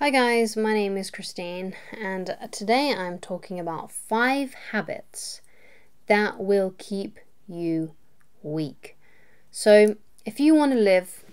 Hi guys, my name is Christine and today I'm talking about 5 habits that will keep you weak. So if you want to live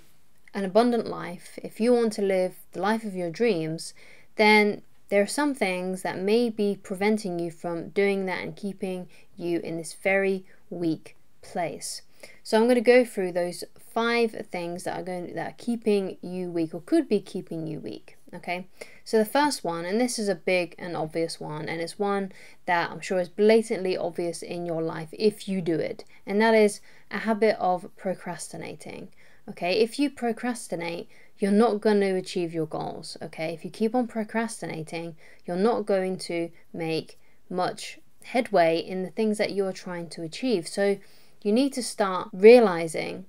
an abundant life, if you want to live the life of your dreams, then there are some things that may be preventing you from doing that and keeping you in this very weak place. So I'm going to go through those 5 things that are keeping you weak or could be keeping you weak. Okay, so the first one, and this is a big and obvious one, and it's one that I'm sure is blatantly obvious in your life if you do it, and that is a habit of procrastinating. Okay, if you procrastinate, you're not going to achieve your goals. Okay, if you keep on procrastinating, you're not going to make much headway in the things that you're trying to achieve. So you need to start realizing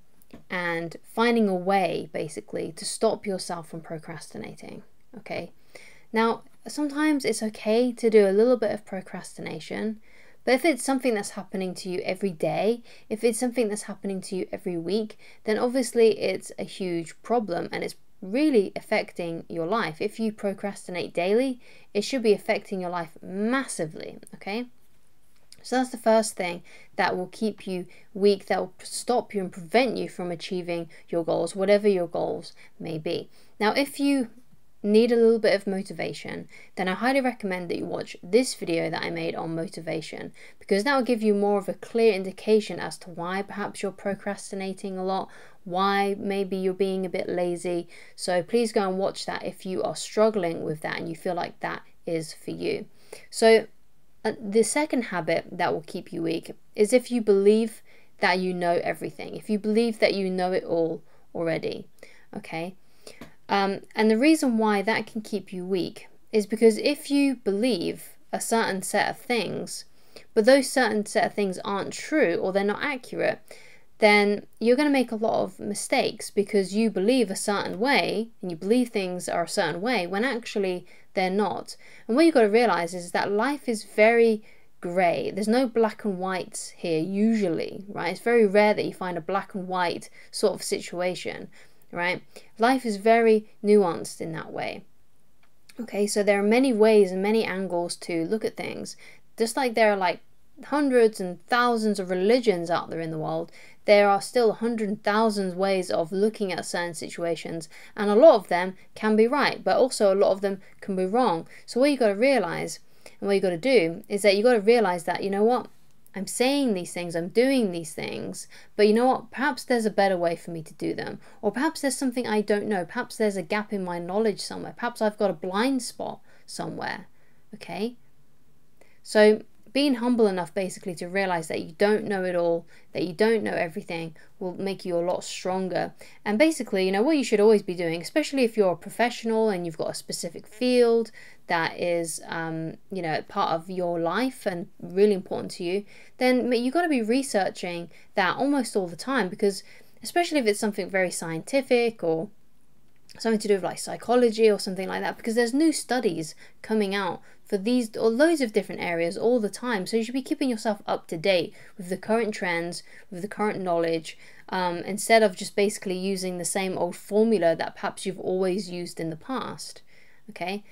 and finding a way, basically, to stop yourself from procrastinating. Okay, now sometimes it's okay to do a little bit of procrastination, but if it's something that's happening to you every day, if it's something that's happening to you every week, then obviously it's a huge problem and it's really affecting your life. If you procrastinate daily, it should be affecting your life massively. Okay, so that's the first thing that will keep you weak, that will stop you and prevent you from achieving your goals, whatever your goals may be. Now, if you need a little bit of motivation, then I highly recommend that you watch this video that I made on motivation, because that will give you more of a clear indication as to why perhaps you're procrastinating a lot, why maybe you're being a bit lazy. So please go and watch that if you are struggling with that and you feel like that is for you. So the second habit that will keep you weak is if you believe that you know everything, if you believe that you know it all already. Okay, and the reason why that can keep you weak is because if you believe a certain set of things, but those certain set of things aren't true or they're not accurate, then you're going to make a lot of mistakes because you believe a certain way and you believe things are a certain way when actually they're not. And what you've got to realize is that life is very gray. There's no black and whites here usually, right? It's very rare that you find a black and white sort of situation, right? Life is very nuanced in that way. Okay, so there are many ways and many angles to look at things. Just like there are like hundreds and thousands of religions out there in the world, there are still hundreds and thousands ways of looking at certain situations, and a lot of them can be right, but also a lot of them can be wrong. So what you got to realize and what you got to do is that you got to realize that, you know what, I'm saying these things, I'm doing these things, but you know what, perhaps there's a better way for me to do them, or perhaps there's something I don't know, perhaps there's a gap in my knowledge somewhere, perhaps I've got a blind spot somewhere. Okay, so being humble enough basically to realize that you don't know it all, that you don't know everything, will make you a lot stronger. And basically, you know, what you should always be doing, especially if you're a professional and you've got a specific field that is, you know, part of your life and really important to you, then you've got to be researching that almost all the time, because especially if it's something very scientific or something to do with like psychology or something like that, because there's new studies coming out for these or loads of different areas all the time. So you should be keeping yourself up to date with the current trends, with the current knowledge, instead of just basically using the same old formula that perhaps you've always used in the past. Okay,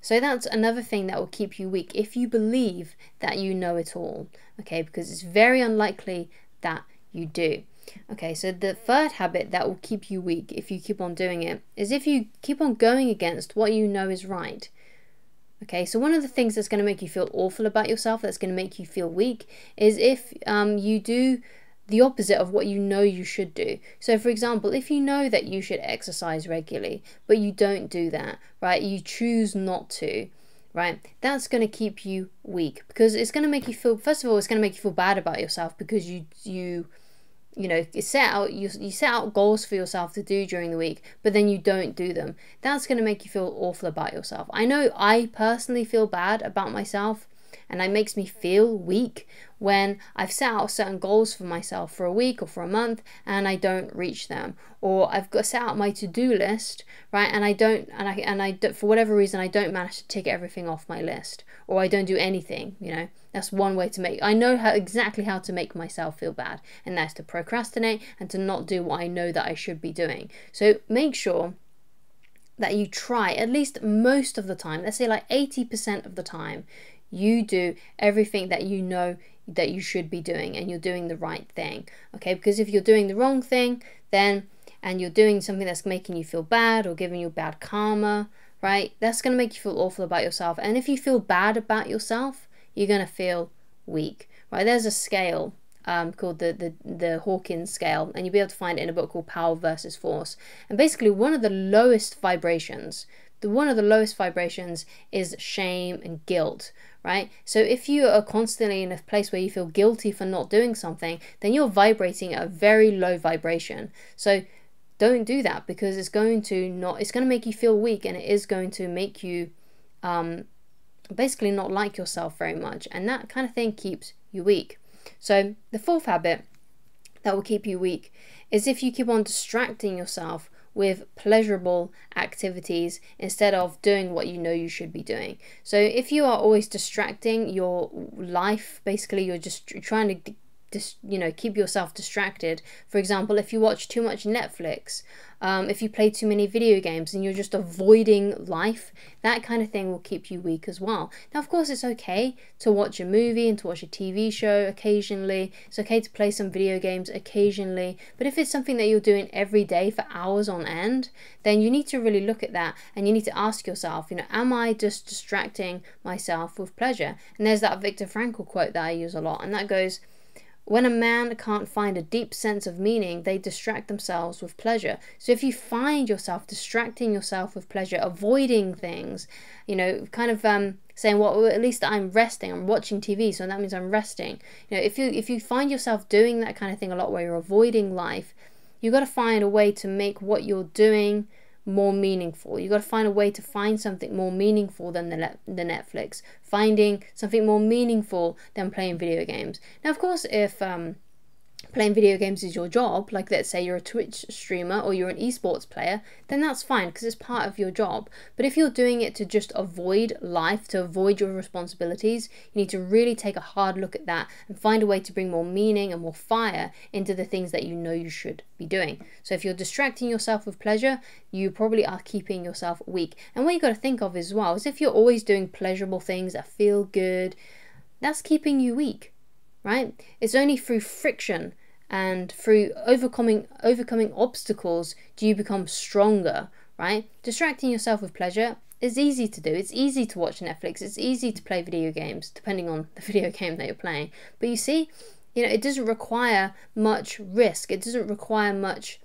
so that's another thing that will keep you weak, if you believe that you know it all. Okay, because it's very unlikely that you do. Okay, so the third habit that will keep you weak if you keep on doing it is if you keep on going against what you know is right. Okay, so one of the things that's going to make you feel awful about yourself, that's going to make you feel weak, is if you do the opposite of what you know you should do. So for example, if you know that you should exercise regularly, but you don't do that, right? You choose not to, right? That's going to keep you weak, because it's going to make you feel, first of all, it's going to make you feel bad about yourself, because you know, you set out goals for yourself to do during the week, but then you don't do them. That's going to make you feel awful about yourself. I know I personally feel bad about myself, and that makes me feel weak when I've set out certain goals for myself for a week or for a month and I don't reach them, or I've got set out my to-do list, right, and I don't, for whatever reason, I don't manage to tick everything off my list, or I don't do anything. You know, that's one way to make, I know exactly how to make myself feel bad, and that's to procrastinate and to not do what I know that I should be doing. So make sure that you try, at least most of the time, let's say like 80% of the time, you do everything that you know that you should be doing and you're doing the right thing, okay? Because if you're doing the wrong thing, then, and you're doing something that's making you feel bad or giving you bad karma, right? That's gonna make you feel awful about yourself. And if you feel bad about yourself, you're gonna feel weak, right? There's a scale called the Hawkins scale, and you'll be able to find it in a book called Power versus Force. And basically one of the lowest vibrations is shame and guilt, right? So if you are constantly in a place where you feel guilty for not doing something, then you're vibrating at a very low vibration. So don't do that, because it's going to make you feel weak, and it is going to make you basically not like yourself very much. And that kind of thing keeps you weak. So the fourth habit that will keep you weak is if you keep on distracting yourself with pleasurable activities instead of doing what you know you should be doing. So if you are always distracting your life, basically you're just trying to keep yourself distracted. For example, if you watch too much Netflix, if you play too many video games and you're just avoiding life, that kind of thing will keep you weak as well. Now, of course, it's okay to watch a movie and to watch a TV show occasionally. It's okay to play some video games occasionally. But if it's something that you're doing every day for hours on end, then you need to really look at that, and you need to ask yourself, am I just distracting myself with pleasure? And there's that Viktor Frankl quote that I use a lot, and that goes, "When a man can't find a deep sense of meaning, they distract themselves with pleasure." So if you find yourself distracting yourself with pleasure, avoiding things, saying, well, at least I'm resting, I'm watching TV, so that means I'm resting. If you find yourself doing that kind of thing a lot, where you're avoiding life, you've got to find a way to make what you're doing more meaningful. You've got to find a way to find something more meaningful than the Netflix, finding something more meaningful than playing video games. Now, of course, if playing video games is your job, like let's say you're a Twitch streamer or you're an esports player, then that's fine, because it's part of your job. But if you're doing it to just avoid life, to avoid your responsibilities, you need to really take a hard look at that and find a way to bring more meaning and more fire into the things that you know you should be doing. So if you're distracting yourself with pleasure, you probably are keeping yourself weak. And what you got to think of as well is if you're always doing pleasurable things that feel good, that's keeping you weak, right? It's only through friction and through overcoming obstacles do you become stronger, right? Distracting yourself with pleasure is easy to do. It's easy to watch Netflix. It's easy to play video games, depending on the video game that you're playing. But you see, it doesn't require much risk. It doesn't require much,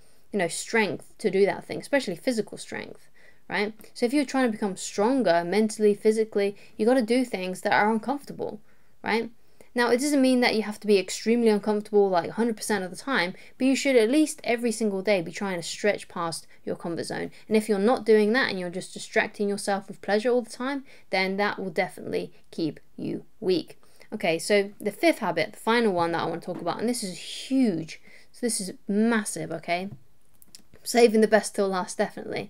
strength to do that thing, especially physical strength, right? So if you're trying to become stronger mentally, physically, you got to do things that are uncomfortable, right? Now, it doesn't mean that you have to be extremely uncomfortable like 100% of the time, but you should at least every single day be trying to stretch past your comfort zone. And if you're not doing that and you're just distracting yourself with pleasure all the time, then that will definitely keep you weak. Okay, so the fifth habit, the final one that I want to talk about, and this is huge. So this is massive, okay? Saving the best till last, definitely.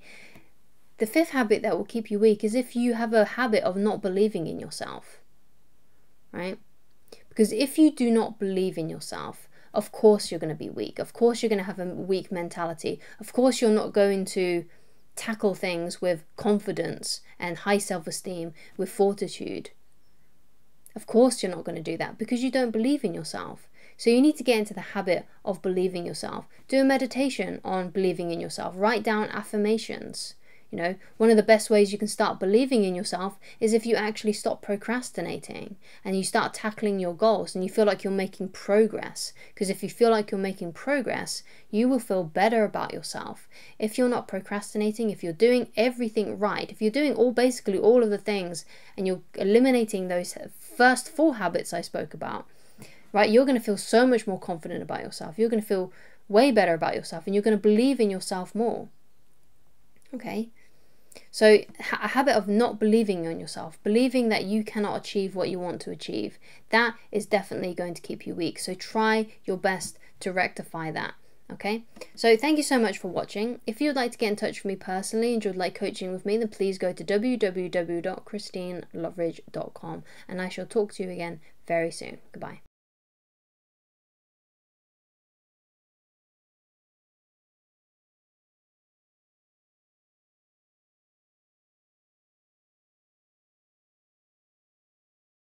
The fifth habit that will keep you weak is if you have a habit of not believing in yourself, right? Because if you do not believe in yourself, of course you're going to be weak. Of course you're going to have a weak mentality. Of course you're not going to tackle things with confidence and high self-esteem, with fortitude. Of course you're not going to do that, because you don't believe in yourself. So you need to get into the habit of believing yourself. Do a meditation on believing in yourself. Write down affirmations. One of the best ways you can start believing in yourself is if you actually stop procrastinating and you start tackling your goals and you feel like you're making progress. Because if you feel like you're making progress, you will feel better about yourself. If you're not procrastinating, if you're doing everything right, if you're doing basically all of the things and you're eliminating those first four habits I spoke about, right, you're going to feel so much more confident about yourself. You're going to feel way better about yourself and you're going to believe in yourself more. Okay. So a habit of not believing on yourself, believing that you cannot achieve what you want to achieve, that is definitely going to keep you weak. So try your best to rectify that. Okay, so thank you so much for watching. If you'd like to get in touch with me personally and you'd like coaching with me, then please go to www.christineloveridge.com and I shall talk to you again very soon. Goodbye.